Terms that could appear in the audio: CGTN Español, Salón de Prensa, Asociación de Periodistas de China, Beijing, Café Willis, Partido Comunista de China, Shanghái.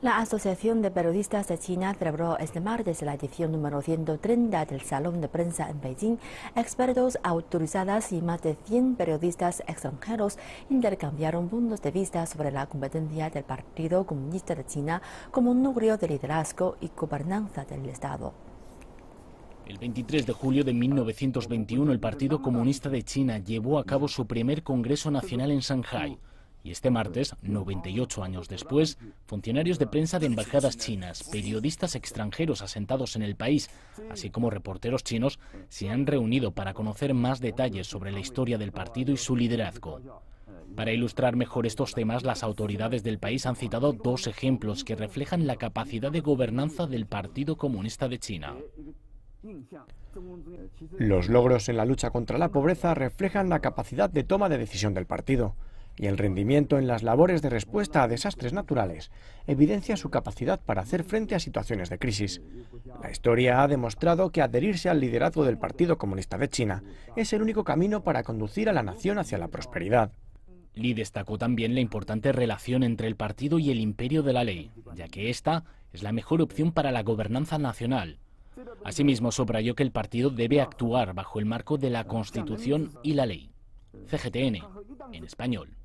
La Asociación de Periodistas de China celebró este martes la edición número 130 del Salón de Prensa en Beijing. Expertos autorizadas y más de 100 periodistas extranjeros intercambiaron puntos de vista sobre la competencia del Partido Comunista de China como un núcleo de liderazgo y gobernanza del Estado. El 23 de julio de 1921, el Partido Comunista de China llevó a cabo su primer Congreso Nacional en Shanghái. Y este martes, 98 años después, funcionarios de prensa de embajadas chinas, periodistas extranjeros asentados en el país, así como reporteros chinos, se han reunido para conocer más detalles sobre la historia del partido y su liderazgo. Para ilustrar mejor estos temas, las autoridades del país han citado dos ejemplos que reflejan la capacidad de gobernanza del Partido Comunista de China. Los logros en la lucha contra la pobreza reflejan la capacidad de toma de decisión del partido, y el rendimiento en las labores de respuesta a desastres naturales evidencia su capacidad para hacer frente a situaciones de crisis. La historia ha demostrado que adherirse al liderazgo del Partido Comunista de China es el único camino para conducir a la nación hacia la prosperidad. Li destacó también la importante relación entre el partido y el imperio de la ley, ya que esta es la mejor opción para la gobernanza nacional. Asimismo, subrayó que el partido debe actuar bajo el marco de la Constitución y la ley. CGTN, en español.